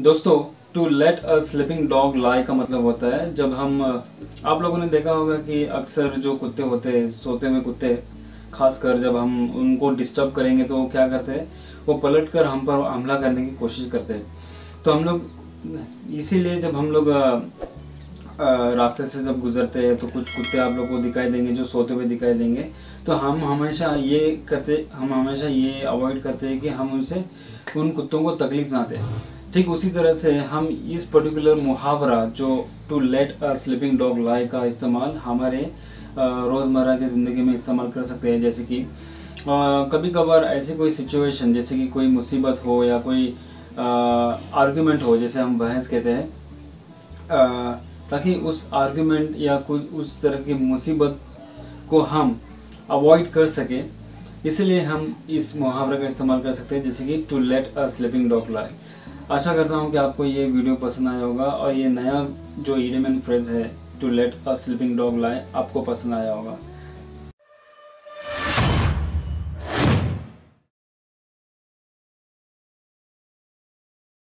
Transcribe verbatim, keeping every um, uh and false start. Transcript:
दोस्तों to let a sleeping dog lie का मतलब होता है, जब हम आप लोगों ने देखा होगा कि अक्सर जो कुत्ते होते हैं, सोते हुए कुत्ते खासकर, जब हम उनको डिस्टर्ब करेंगे तो वो क्या करते हैं, वो पलट कर हम पर हमला करने की कोशिश करते हैं। तो हम लोग इसीलिए जब हम लोग रास्ते से जब गुजरते हैं तो कुछ कुत्ते आप लोग को दिखाई देंगे जो सोते हुए दिखाई देंगे, तो हम हमेशा ये करते हम हमेशा ये अवॉइड करते हैं कि हम उनसे उन कुत्तों को तकलीफ ना दें। ठीक उसी तरह से हम इस पर्टिकुलर मुहावरा जो to let a sleeping dog lie का इस्तेमाल हमारे रोज़मर्रा की ज़िंदगी में इस्तेमाल कर सकते हैं। जैसे कि कभी कभार ऐसी कोई सिचुएशन, जैसे कि कोई मुसीबत हो या कोई आर्ग्यूमेंट हो, जैसे हम बहस कहते हैं, ताकि उस आर्ग्यूमेंट या कुछ उस तरह की मुसीबत को हम अवॉइड कर सकें, इसलिए हम इस मुहावरे का इस्तेमाल कर सकते हैं, जैसे कि to let a sleeping dog lie. आशा करता हूं कि आपको ये वीडियो पसंद आया होगा और ये नया जो इडियम एंड फ्रेज है to let a sleeping dog lie आपको पसंद आया होगा।